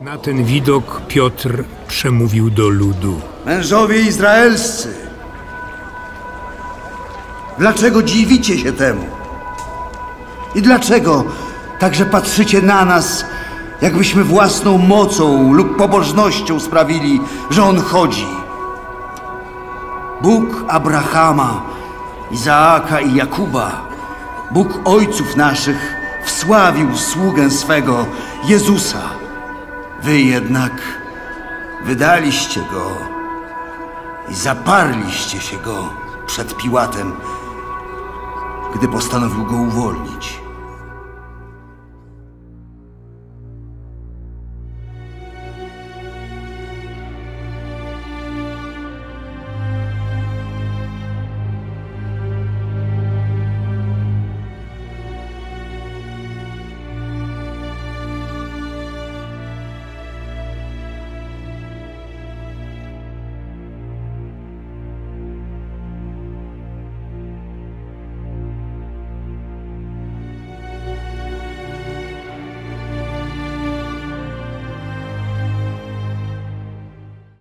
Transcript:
Na ten widok Piotr przemówił do ludu. Mężowie izraelscy, dlaczego dziwicie się temu? I dlaczego także patrzycie na nas, jakbyśmy własną mocą lub pobożnością sprawili, że On chodzi? Bóg Abrahama, Izaaka i Jakuba, Bóg ojców naszych, wsławił sługę swego, Jezusa. Wy jednak wydaliście Go i zaparliście się Go przed Piłatem, gdy postanowił Go uwolnić.